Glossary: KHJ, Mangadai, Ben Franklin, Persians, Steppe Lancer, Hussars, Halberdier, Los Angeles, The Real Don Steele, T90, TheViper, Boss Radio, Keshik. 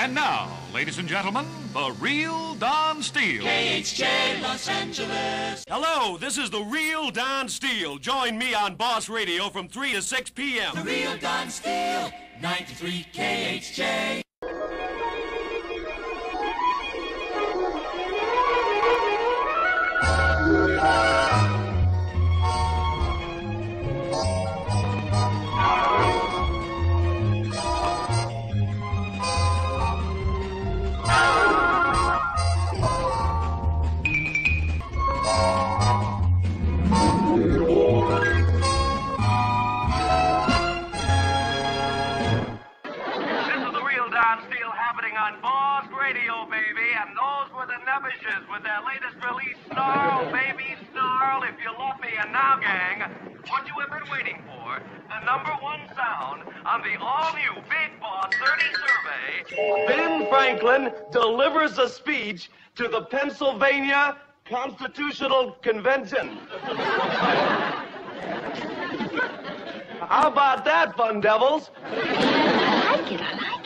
And now, ladies and gentlemen, The Real Don Steele. KHJ, Los Angeles. Hello, this is The Real Don Steele. Join me on Boss Radio from 3 to 6 p.m. The Real Don Steele, 93 KHJ. With their latest release, Snarl, Baby Snarl. If you love me, and now, gang, what you have been waiting for, the #1 sound on the all-new Big Boss 30 survey. Ben Franklin delivers a speech to the Pennsylvania Constitutional Convention. How about that, fun devils? I like it.